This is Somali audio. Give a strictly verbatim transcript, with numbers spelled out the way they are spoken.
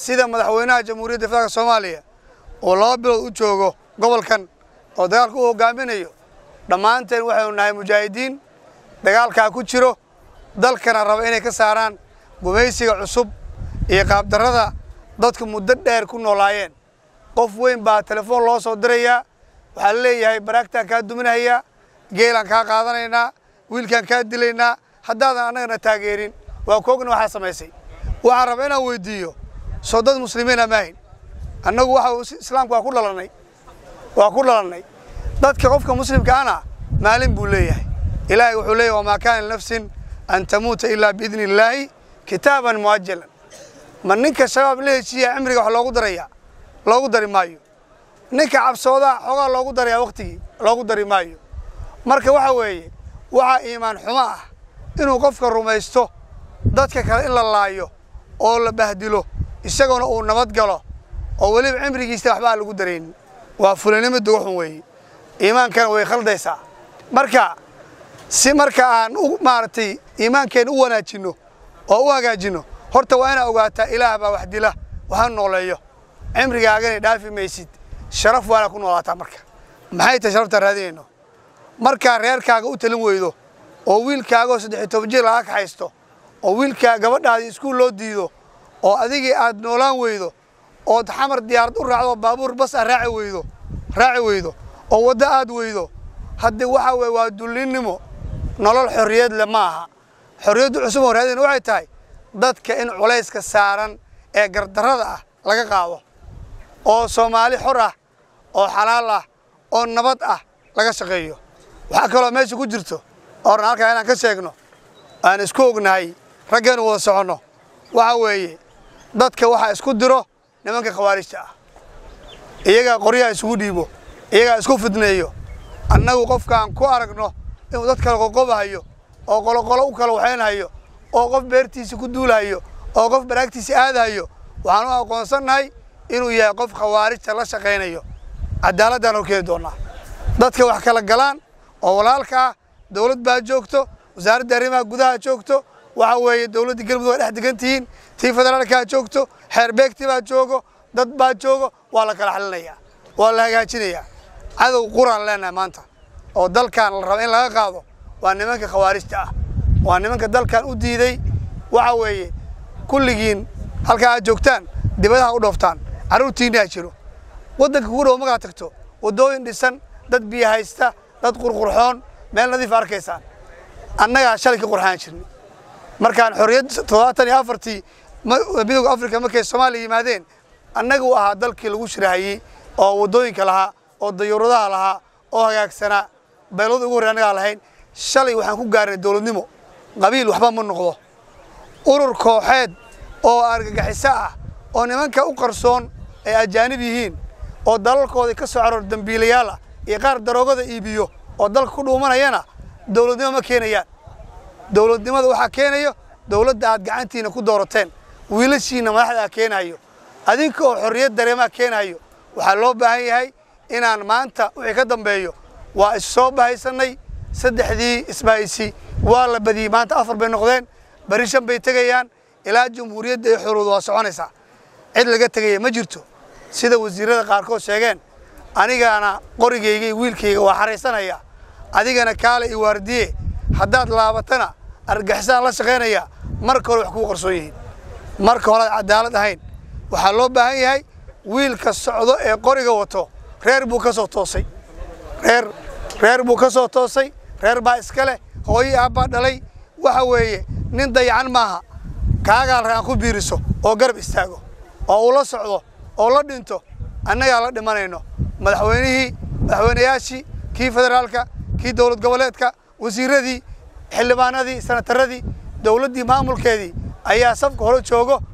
sida madaxweynaha jamhuuriyadda federaalka Soomaaliya oo laba bilood u joogo gobolkan oo dagaalku u hogaaminayo dhamaanteen waxay nahay mujaahidiin dagaalka ku jiro dalkana raba inay ka saaraan gumaysiga cusub iyo qaabdarrada dadka muddo dheer ku noolaayeen qof weyn baa telefoon loo soo diraya waxa leeyahay baraagtan ka duminaya geelan ka qaadanayna wiilkan ka dilayna haddaan anagana taageerin waa koogna waxa sameysay waxa raba inaan weydiiyo صدد مسلمين أماهن أنه واحد إسلام كوا كل لرني وكل لرني ضد كقف كمسلم كأنا مالين بوليه إلهي وحليه وما كان نفس أن تموت إلا بإذن الله كتابا مؤجلا من نك الشباب ليه شيء عمري وح لا قدر يا لا قدر مايو نك عب صودا حقا لا قدر يا وقتي لا قدر مايو مركب وحوي وع إيمان حماه إنه قف كرميسته ضد ككلا إلا الله يو أول بهدله isagoon oo nabad galo oo waliba cimrigiisa waxba lagu dareen waa fulinimada waxan weey iimaankan way khaldaysa marka si marka aan u maartay iimaankan u wanaajino oo u hagaajino horta waa inaan ogaataa Ilaah baa wax dila waxaan nooleeyo cimrigaagana dhaafi maysid sharaf wala ku noolaataa marka maxay ta sharafta raadinayno marka reerkaaga u talin weydo oo wiilkaaga saddex iyo toban jir ah ka haysto oo wiilka gabadhaada iskuul loo diido oo adigii aad noolaan weydo oo xamar diyaar u raacdo baabuur bas raaci weydo raaci weydo oo wada aad weydo hadda waxa way waa dulinimo nolol xorriyad leh maaha xorriyadu cusub oo raadin waxay tahay dadka in culayska saaran ee gardarrada ah laga qaado oo Soomaali xor ah oo xalaal ah oo nabad ah laga shaqeeyo waxa kale oo meesha ku jirto oo halka inaan ka sheegno aan isku ognahay raggan wada socono waxa weeye dadka waxa isku diro nimanka khawaarijta ah iyaga qoryaha isugu dhiibo iyaga isku fidneeyo annagu qofkaan ku aragno in dad kale qoqobahayo oo qolo qolo u kala waxaynayo oo qof beertiisa ku duulayo oo qof baraagtiisa aadayo waxaan u aqoonsanahay inuu yahay qof khawaarijta la shaqeynayo cadaaladana oo keedoona dadka wax kala galaan oo walaalka dawlad baa joogto wasaaradda arrimaha gudaha joogto waxa weeye dawladda galmudug ay dhex degantiin tii federaalka joogto xeerbeegti baa joogo dad baa joogo waa la kala xalinaya waa la hagaajinaya cadow quraan leena maanta oo dalkan la rabo in laga qaado waa nimanka khawaarijta ah waa nimanka dalkan u diiday waxa weeye kulligiin halka aad joogtaan dibadaha u dhooftaan caruurtiina jiro wadanka ku dhoo maga tagto wadooyin dhisan dad biyo haysta dad qurqurxoon meel nadiif arkaysan annaga shalay ka qurxaan jirnay markaan xorriyad toddobaatan iyo afar tii midowga Afrika markay Soomaaliya yimaadeen annagu aha dalkii lagu shirahayay oo wadooyinka laha oo dayuuradaha laha oo hagaagsana beelad ugu horeeyay anaga lahayn shalay waxaan ku gaarnay dawladnimo qabiil waxba ma noqdo urur kooxeed oo argagixiso ah oo nimanka u qarsoon ay ajaanib yihiin oo dalalkooda ka soo aroor dambiilayaal ah iyo qaar daroogada iibiyo oo dalka ku dhuumanayana dawladnimo ma keenayaan dawladnimada waxa keenayo dawladda aad gacantiina ku doorateen wiilashiina madaxda keenayo adinkoo xorriyad dareema keenayo waxa loo baahan yahay inaan maanta wixii ka dambeeyo waa soo bahaysanay saddexdii isbaaysi waa la badii maanta afar bay noqdeen bari shan bay tagayaan ilaa jamhuuriyadda ay xuruud waa soconaysa cid laga tagay ma jirto sida wasiirada qaarkood sheegeen anigana qorigeyga wiilkeyga waa xareysanaya adigana kaale iyo waardiye haddaad laabatana argaxsan la shaqeynaya marka hore wax ku qarsoon yihiin marka hore cadaalad ahayn waxa loo baahan yahay wiilka socdo ee qoriga wato reer buu ka soo toosay reer reer buu ka soo toosay reer baa iskale hooyo aaba dhalay waxa weeye nin dayacan maaha kaaga raan ku biiriso oo garab istaago oo ula socdo oo la dhinto annaga la dhimanayno madaxweynihii madaxweynayaashii kii federaalka kii dawlad goboleedka وزيردي حلبانادي سنتردي دولتي مامولكادي أيها صفك هرو تشوغو.